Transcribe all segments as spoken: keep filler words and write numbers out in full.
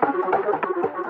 I would follow,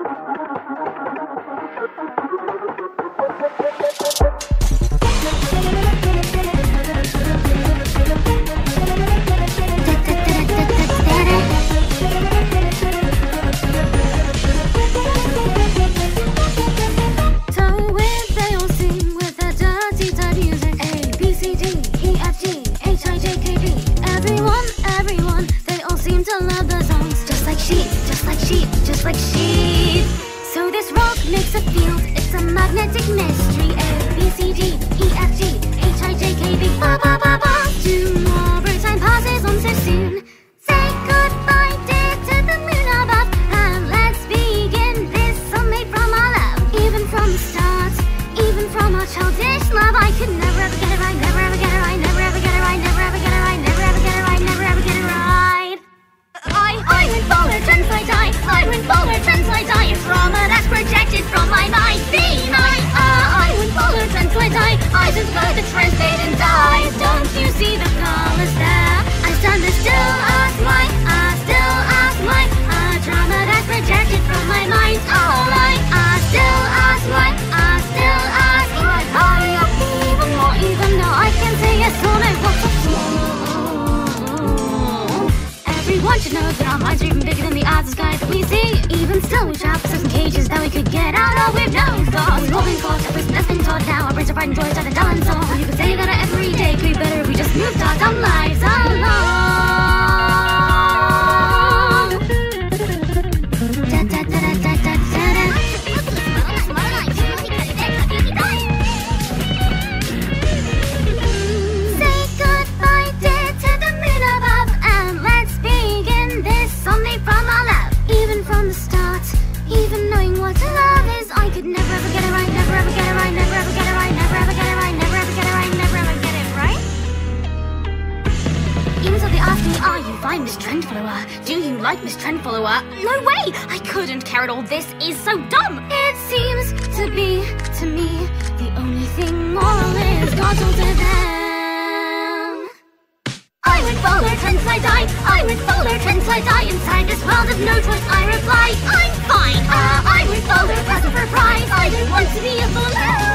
present for prize. I don't want to be a fool.